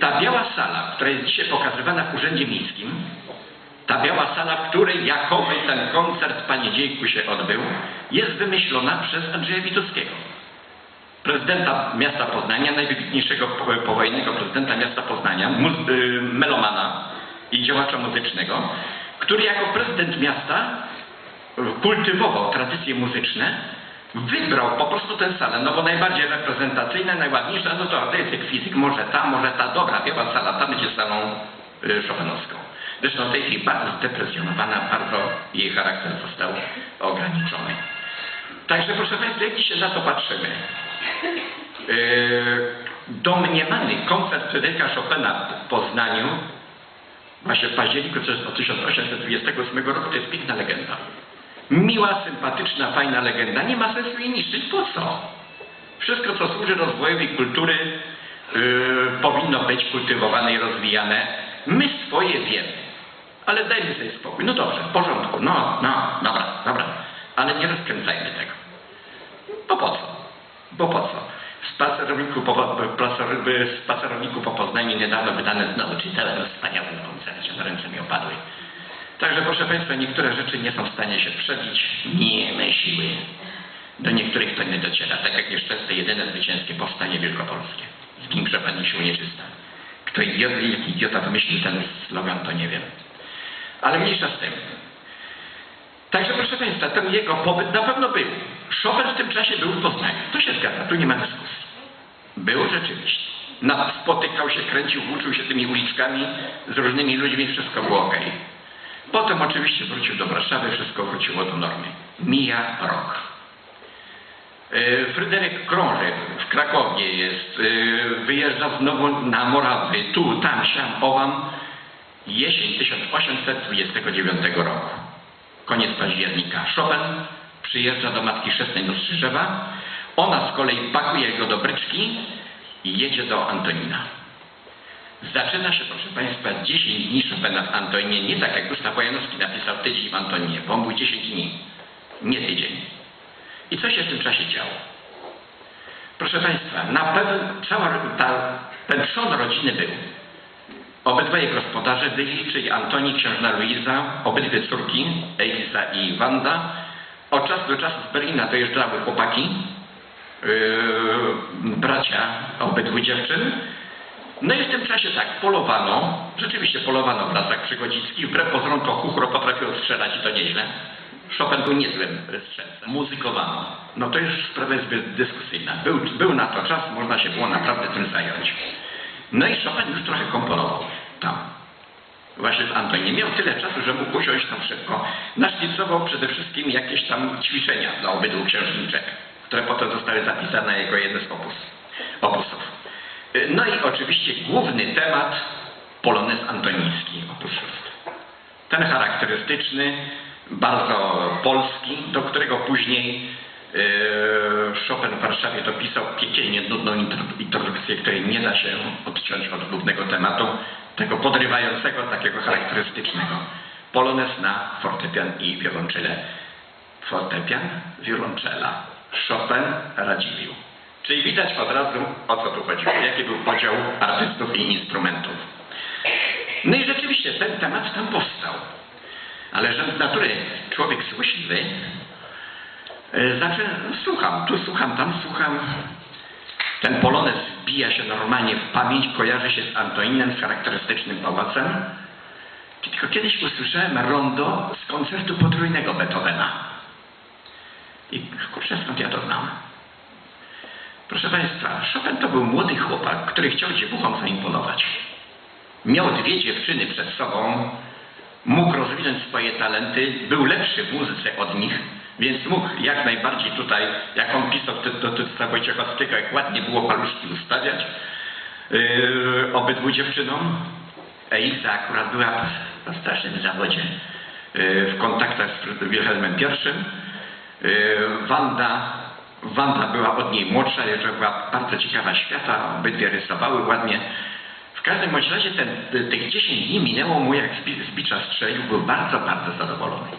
ta biała sala, która jest dzisiaj pokazywana w Urzędzie Miejskim, ta biała sala, w której jakoby ten koncert Panie Dziejku się odbył, jest wymyślona przez Andrzeja Witowskiego, prezydenta miasta Poznania, najwybitniejszego powojennego prezydenta miasta Poznania, melomana i działacza muzycznego, który jako prezydent miasta kultywował tradycje muzyczne, wybrał po prostu tę salę, no bo najbardziej reprezentacyjna, najładniejsza, no to artystyk, fizyk, może ta dobra, biała sala, ta będzie salą chopinowską. Zresztą w tej chwili bardzo zdepresjonowana, bardzo jej charakter został ograniczony. Także proszę Państwa, jak się na to patrzymy? Domniemany koncert Fryderyka Chopina w Poznaniu właśnie w październiku 1828 roku to jest piękna legenda. Miła, sympatyczna, fajna legenda. Nie ma sensu jej niszczyć. Po co? Wszystko, co służy rozwojowi kultury, powinno być kultywowane i rozwijane. My swoje wiemy, ale dajmy sobie spokój. No dobrze, w porządku. No, dobra. Ale nie rozkręcajmy tego. Bo po co? Spacerowniku po Poznaniu niedawno wydane znowu czytałem o wspaniałym koncercie, na ręce mi opadły. Także proszę Państwa, niektóre rzeczy nie są w stanie się przebić, nie ma siły. Do niektórych to nie dociera, tak jak nieszczęsne jedyne zwycięskie powstanie wielkopolskie. Zwiększowaniu sił nieczysta. Kto idiota wymyślił ten slogan, to nie wiem. Ale mniejsza z tym. Także proszę Państwa, ten jego pobyt na pewno był. Chopin w tym czasie był w Poznaniu. To się zgadza, tu nie ma dyskusji. Był rzeczywiście. Spotykał się, kręcił, włóczył się tymi uliczkami z różnymi ludźmi, wszystko było okej. Potem oczywiście wrócił do Warszawy, wszystko wróciło do normy. Mija rok. Fryderyk krąży w Krakowie jest, wyjeżdża znowu na Morawy, tu, tam, siam, owam. Jesień 1829 roku. Koniec października. Chopin przyjeżdża do matki chrzestnej do Strzyżewa. Ona z kolei pakuje go do bryczki i jedzie do Antonina. Zaczyna się, proszę Państwa, 10 dni Chopina w Antoninie. Nie tak jak Gustaw Wojanowski napisał tydzień w Antoninie, bo on był 10 dni, nie tydzień. I co się w tym czasie działo? Proszę Państwa, na pewno ten trzon rodziny był. Obydwaj gospodarze byli, czyli Antoni, księżna Luisa, obydwie córki, Elisa i Wanda. Od czasu do czasu z Berlina dojeżdżały chłopaki, bracia obydwu dziewczyn. No i w tym czasie tak, polowano, rzeczywiście polowano w lasach przygodzickich, wbrew pozorom to chuchro potrafiło strzelać i to nieźle. Chopin był niezłym strzelcem. Muzykowano. No to już sprawa jest dyskusyjna. Był na to czas, można się było naprawdę tym zająć. No i Chopin już trochę komponował tam. Właśnie w Antoninie. Miał tyle czasu, że mógł usiąść tam szybko. Naszlicował przede wszystkim jakieś tam ćwiczenia dla obydwu księżniczek, które potem zostały zapisane jako jeden z opusów. No i oczywiście główny temat polonez antoniński, opus 6. Ten charakterystyczny, bardzo polski, do którego później Chopin w Warszawie dopisał piekielnie nudną introdukcję, której nie da się odciąć od głównego tematu, tego podrywającego, takiego charakterystycznego. Polonez na fortepian i wiolonczele. Fortepian, wiolonczela. Chopin, Radziwiłł. Czyli widać od razu, o co tu chodziło, jaki był podział artystów i instrumentów. No i rzeczywiście ten temat tam powstał. Ale że z natury człowiek złośliwy, znaczy słucham, tu słucham, tam słucham. Ten polonez wbija się normalnie w pamięć, kojarzy się z Antoninem, z charakterystycznym pałacem. Tylko kiedyś usłyszałem rondo z koncertu potrójnego Beethovena. I kurczę, skąd ja to znam? Proszę Państwa, Chopin to był młody chłopak, który chciał dziewuchom zaimponować. Miał dwie dziewczyny przed sobą, mógł rozwinąć swoje talenty, był lepszy w muzyce od nich, więc mógł jak najbardziej tutaj, jak on pisał do Tytusa Wojciechowskiego, jak ładnie było paluszki ustawiać obydwu dziewczynom. Elisa akurat była w strasznym zawodzie w kontaktach z Wilhelmem I. Wanda była od niej młodsza, jeszcze była bardzo ciekawa świata, obydwie rysowały ładnie. W każdym bądź razie tych 10 dni minęło mu jak z bicza strzelił, był bardzo, bardzo zadowolony.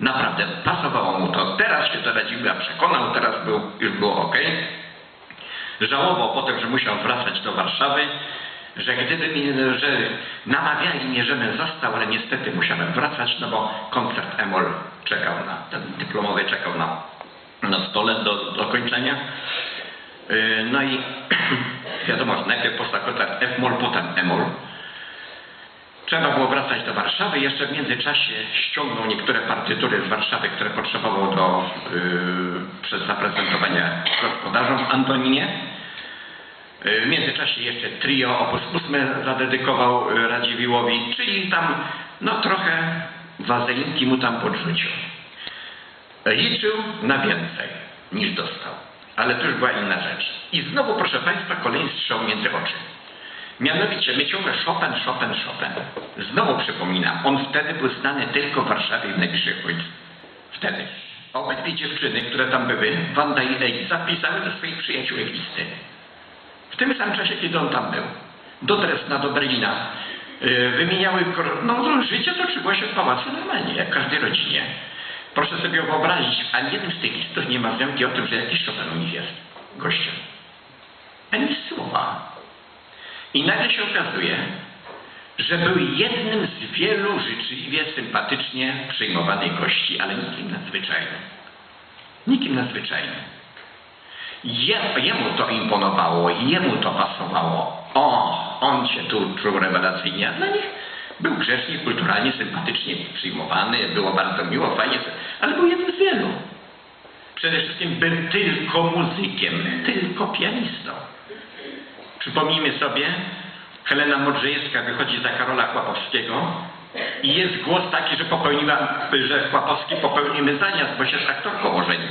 Naprawdę, pasowało mu to. Teraz się to Radziwiłła przekonał, teraz już było okej. Żałował potem, że musiał wracać do Warszawy. że namawiali mnie, żebym został, ale niestety musiałem wracać, no bo koncert Emol czekał na, ten dyplomowy czekał na stole do kończenia. No i wiadomo, najpierw powstał koncert F-moll, potem E-moll. Trzeba było wracać do Warszawy. Jeszcze w międzyczasie ściągnął niektóre partytury z Warszawy, które potrzebował do zaprezentowania gospodarzom w Antoninie. W międzyczasie jeszcze trio opus 8 zadedykował Radziwiłłowi, czyli tam no trochę wazelki mu tam podrzucił. Liczył na więcej niż dostał, ale to już była inna rzecz. I znowu, proszę Państwa, kolejny strzał między oczy. Mianowicie my ciągle Chopin. Znowu przypominam, on wtedy był znany tylko w Warszawie i w najbliższych ulicach. Wtedy. Obydwie dziewczyny, które tam były, Wanda i Elisa, pisały do swoich przyjaciół listy. W tym samym czasie, kiedy on tam był. Do Dresdna, do Berlina. Wymieniały... No życie toczyło się w pałacu normalnie, jak każdej rodzinie. Proszę sobie wyobrazić, ani jednym z tych listów nie ma wzmianki o tym, że jakiś Chopin u nich jest gościem. Ani słowa. I nagle się okazuje, że był jednym z wielu życzliwie, sympatycznie przyjmowanych gości, ale nikim nadzwyczajnym. Nikim nadzwyczajnym. Jemu to imponowało, jemu to pasowało. On się tu czuł rewelacyjnie, a dla nich był grzecznie, kulturalnie, sympatycznie przyjmowany, było bardzo miło, fajnie, ale był jednym z wielu. Przede wszystkim był tylko muzykiem, tylko pianistą. Przypomnijmy sobie, Helena Modrzejewska wychodzi za Karola Chłapowskiego i jest głos taki, że Chłapowski popełnił mezaniazm, bo się z aktorką ożenił.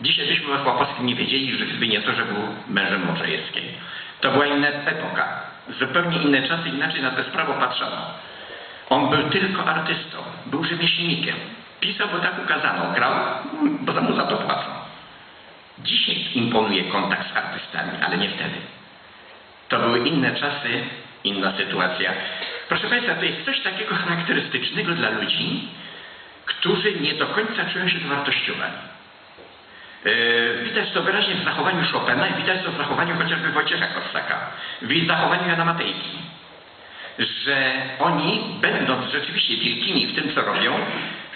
Dzisiaj byśmy o Chłapowskim nie wiedzieli, że gdyby nie to, że był mężem Modrzejewskiej. To była inna epoka, zupełnie inne czasy, inaczej na tę sprawę patrzono. On był tylko artystą, był rzemieślnikiem. Pisał, bo tak ukazano, grał, bo mu za to płacą. Dzisiaj imponuje kontakt z artystami, ale nie wtedy. To były inne czasy, inna sytuacja. Proszę Państwa, to jest coś takiego charakterystycznego dla ludzi, którzy nie do końca czują się dowartościowani. Widać to wyraźnie w zachowaniu Chopina i widać to w zachowaniu chociażby Wojciecha Kossaka, w zachowaniu Jana Matejki, że oni, będąc rzeczywiście wielkimi w tym, co robią,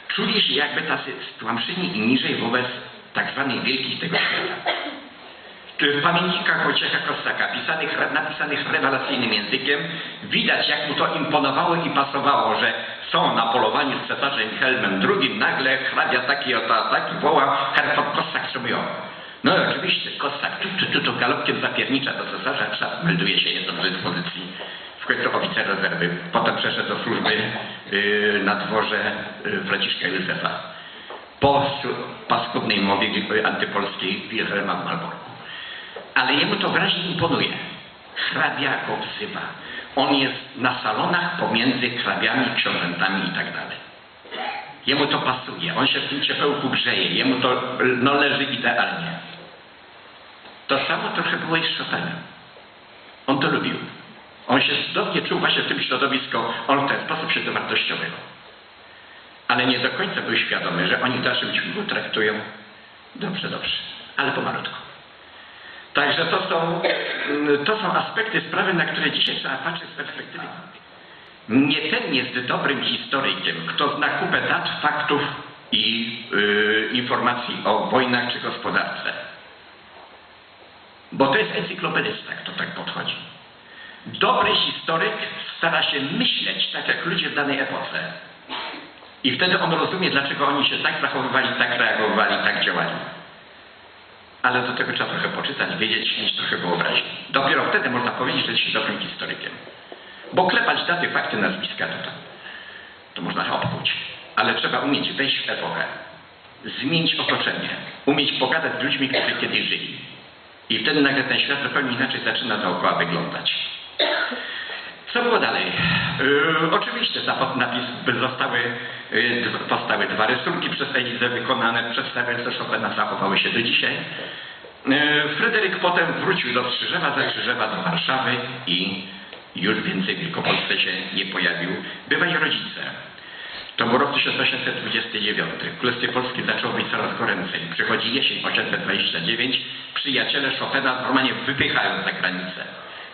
czuli się jakby tacy stłamszeni i niżej wobec tak zwanych wielkich tego świata. W pamiętnikach Wojciecha Kossaka, napisanych rewelacyjnym językiem, widać, jak mu to imponowało i pasowało, że są na polowaniu z cesarzem Wilhelmem II, nagle hrabia taki oto ataki, woła Hercog Kossak, co mówią. No i oczywiście Kossak tu galopkiem zapiernicza do cesarza, czas melduje się, jest dobrze z pozycji. W końcu oficer rezerwy, potem przeszedł do służby na dworze Franciszka Józefa. Po paskudnej mowie antypolskiej Wilhelma w Malborku. Ale jemu to wyraźnie imponuje. Hrabia go wzywa. On jest na salonach pomiędzy hrabiami, książętami i tak dalej. Jemu to pasuje. On się w tym ciepełku grzeje. Jemu to leży idealnie. To samo trochę było i z Chopinem. On to lubił. On się cudownie czuł właśnie w tym środowisku. On w ten sposób się dowartościowywał. Ale nie do końca był świadomy, że oni w dalszym ciągu traktują dobrze, ale pomalutku. Także to są aspekty sprawy, na które dzisiaj trzeba patrzeć z perspektywy. Nie ten jest dobrym historykiem, kto zna kupę dat, faktów i informacji o wojnach czy gospodarce. Bo to jest encyklopedysta, kto tak podchodzi. Dobry historyk stara się myśleć tak jak ludzie w danej epoce. I wtedy on rozumie, dlaczego oni się tak zachowywali, tak reagowali, tak działali. Ale do tego trzeba trochę poczytać, wiedzieć, mieć trochę wyobraźni. Dopiero wtedy można powiedzieć, że jesteś dobrym historykiem. Bo klepać daty, fakty, nazwiska to można odpuść. Ale trzeba umieć wejść w epokę, zmienić otoczenie, umieć pogadać z ludźmi, którzy kiedyś żyli. I wtedy nagle ten świat zupełnie inaczej zaczyna dookoła wyglądać. Co było dalej? Oczywiście powstały dwa rysunki przez Elizę wykonane, przedstawiające Chopina, zachowały się do dzisiaj. Fryderyk potem wrócił do Strzyżewa, ze Strzyżewa do Warszawy i już więcej w Wielkopolsce się nie pojawił. Bywają rodzice. To był rok 1829. Królestwo Polskie zaczęło być coraz goręcej. Przychodzi jesień 1829. Przyjaciele Chopina normalnie wypychają za granicę.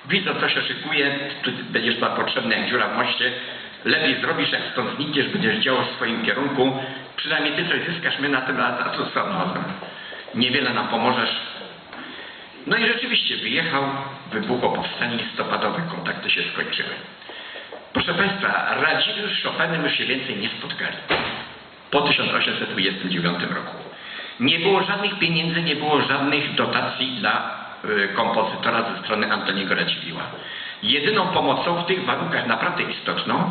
widzą, co się szykuje, tu będziesz tam potrzebny jak dziura w moście, lepiej zrobisz, jak stąd znikniesz, będziesz działał w swoim kierunku, przynajmniej ty coś zyskasz, my na tym, a tu stronę, niewiele nam pomożesz. No i rzeczywiście wyjechał, wybuchło powstanie listopadowe, kontakty się skończyły. Proszę Państwa, Radziwiłł z Chopinem już się więcej nie spotkali po 1829 roku. Nie było żadnych pieniędzy, nie było żadnych dotacji dla kompozytora ze strony Antoniego Radziwiłła. Jedyną pomocą w tych warunkach naprawdę istotną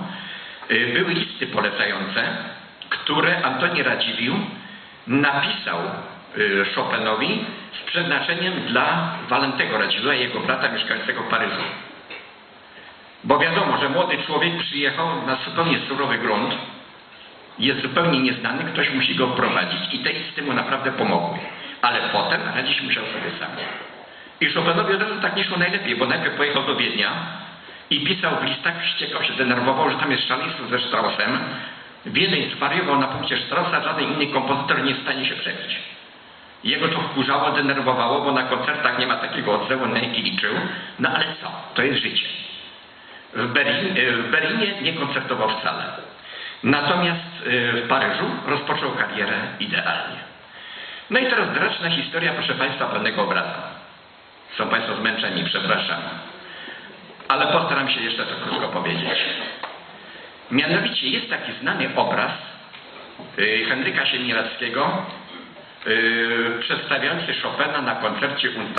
były listy polecające, które Antoni Radziwiłł napisał Chopinowi z przeznaczeniem dla Walentego Radziwiłła, jego brata mieszkającego w Paryżu. Bo wiadomo, że młody człowiek przyjechał na zupełnie surowy grunt, jest zupełnie nieznany, ktoś musi go prowadzić i te listy mu naprawdę pomogły. Ale potem radzić musiał sobie sam. I Chopinowi od razu tak nie szło najlepiej, bo najpierw pojechał do Wiednia i pisał w listach, wściekał się, denerwował, że tam jest szaleństwo ze Straussem. Wiedeń zwariował na punkcie Straussa, żaden inny kompozytor nie jest w stanie się przebić. Jego to wkurzało, denerwowało, bo na koncertach nie ma takiego odzewu, na jaki liczył. No ale co? To jest życie. W Berlinie nie koncertował wcale. Natomiast w Paryżu rozpoczął karierę idealnie. No i teraz draczna historia, proszę Państwa, pewnego obrazu. Są Państwo zmęczeni, przepraszam. Ale postaram się jeszcze to krótko powiedzieć. Mianowicie jest taki znany obraz Henryka Siemiradzkiego przedstawiający Chopina na koncercie